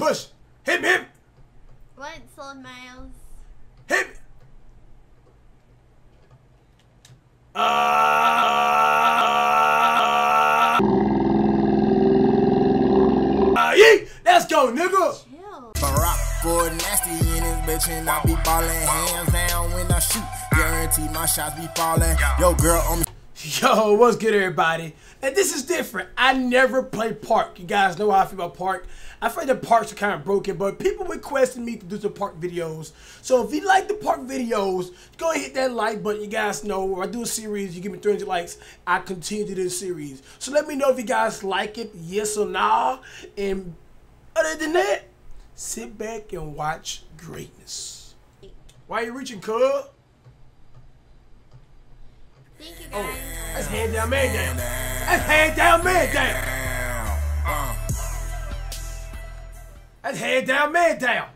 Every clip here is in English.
Push! Hit him! What, Solid Miles? Hit! Let's go, nigga! Chill. Barack Gordon nasty in his bitch, and I be ballin'. Hands down when I shoot. Guarantee my shots be fallin'. Yo, girl, on me. Yo, what's good, everybody? And this is different. I never play park. You guys know how I feel about park. I feel like the parks are kind of broken, but people requested me to do some park videos. So if you like the park videos, go and hit that like button. You guys know when I do a series, you give me 300 likes, I continue to do this series. So let me know if you guys like it, yes or nah. And other than that, sit back and watch greatness. Why are you reaching, cuz? Thank you, guys. Oh, that's hand down, man down. That's hand down, man down. That's hand down, man down.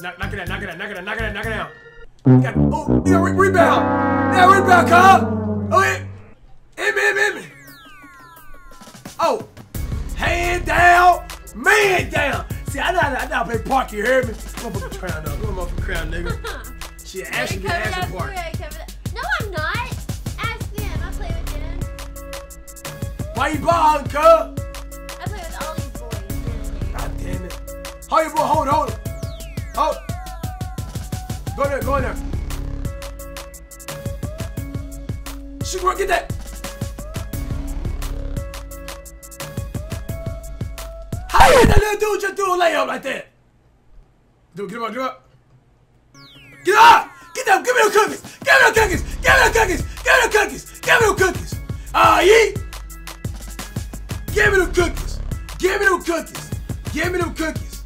Knock it out, knock it out, knock it out, knock it out, knock it out. Oh, yeah, rebound. Yeah, rebound, Kyle. Oh, yeah. Hit me. Oh, hand down, man down. See, I know play park, you hear me? Motherfucking crown up. Motherfucking crown, nigga. She actually get ass in park. No, I'm not. Ask them. I play with them. Why you balling, cuz? I play with all these boys. God damn it. Hold your boy. Hold. Hold. Go in there. Shoot, bro, get that. Dude, just do a layup like that. Dude, get up. Get up! Get up! Give me the cookies! Give me the cookies! Give me the cookies! Give me the cookies! Give me the cookies! Yeet! Give me the cookies! Give me the cookies! Give me the cookies!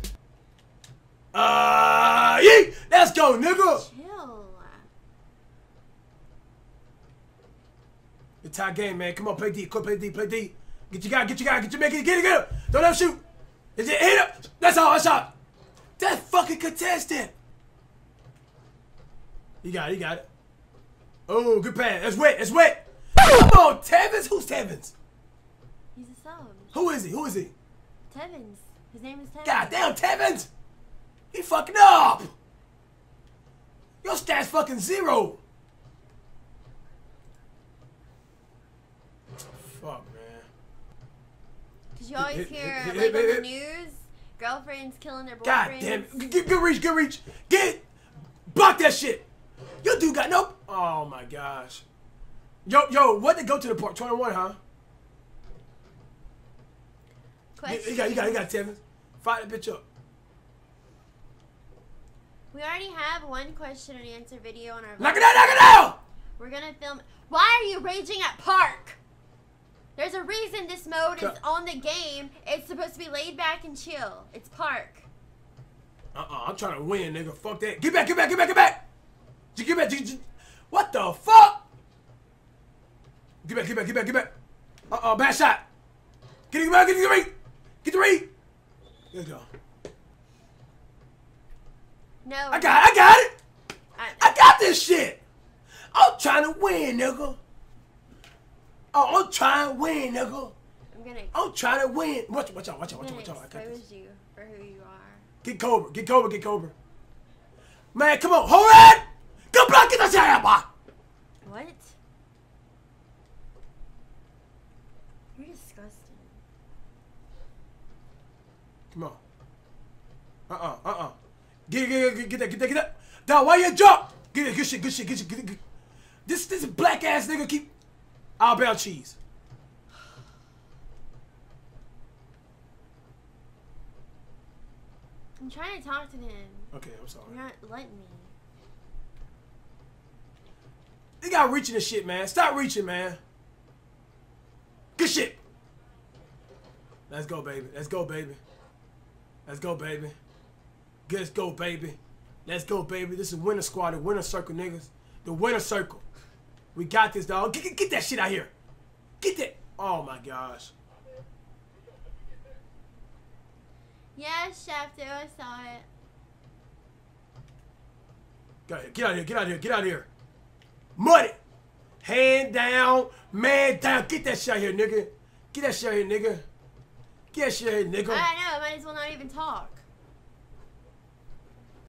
Yeet! Let's go, nigga! Chill. It's a tie game, man. Come on, play D. Quit, play D. Get your guy. Get it. Don't let him shoot. Is it hit up? That's all. That fucking contestant. You got it. Oh, good pass. It's wet. Come on, Tevins. Who's Tevins? He's a sub. Who is he? Tevins. His name is Tevins. Goddamn Tevins. He fucking up. Your stats fucking zero. Fuck. Did you always hear, like, on the news, girlfriends killing their boyfriends? God damn it. Good reach. Get it. Block that shit. Your dude got nope. Oh, my gosh. Yo, what did go to the park? 21, huh? Question. You got Tevins. Fire that bitch up. We already have one question and answer video on our... Knock it out! We're going to film... Why are you raging at park? There's a reason this mode is on the game. It's supposed to be laid back and chill. It's park. I'm trying to win, nigga. Fuck that. Get back. Get back. What the fuck? Get back. Bad shot. Get the read. Let's go. No. I got it. I got this shit. I'm trying to win, nigga. Oh, I'm trying to win, nigga. I'm trying to win. Watch out. I got this. You for who you are. Get Cobra. Man, come on. Hold on. Go block it. What? You're disgusting. Come on. Get that. Dog, why you jump? Get it. Good shit. Get it. This black ass nigga keep... I'll bell cheese. I'm trying to talk to him. Okay, I'm sorry. You're not letting me. They got reaching this shit, man. Stop reaching, man. Good shit. Let's go, baby. Let's go, baby. This is winner squad, the winner circle, niggas. The winner circle. We got this, dog. Get that shit out here. Get that. Oh, my gosh. Yes, Shafto, I saw it. Get out of here. Mud it. Hand down, man down. Get that shit out here, nigga. Get that shit out here, nigga. Get that shit out here, nigga. I know, I might as well not even talk.